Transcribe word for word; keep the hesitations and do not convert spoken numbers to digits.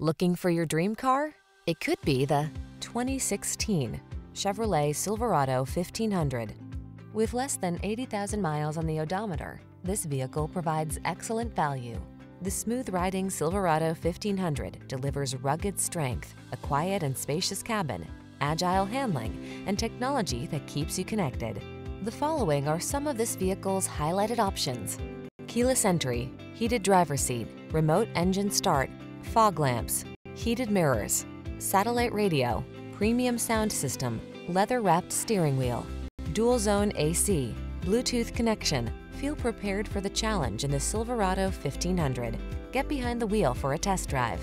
Looking for your dream car? It could be the twenty sixteen Chevrolet Silverado fifteen hundred. With less than eighty thousand miles on the odometer, this vehicle provides excellent value. The smooth-riding Silverado fifteen hundred delivers rugged strength, a quiet and spacious cabin, agile handling, and technology that keeps you connected. The following are some of this vehicle's highlighted options: keyless entry, heated driver's seat, remote engine start, fog lamps, heated mirrors, satellite radio, premium sound system, leather-wrapped steering wheel, dual-zone A C, Bluetooth connection. Feel prepared for the challenge in the Silverado fifteen hundred. Get behind the wheel for a test drive.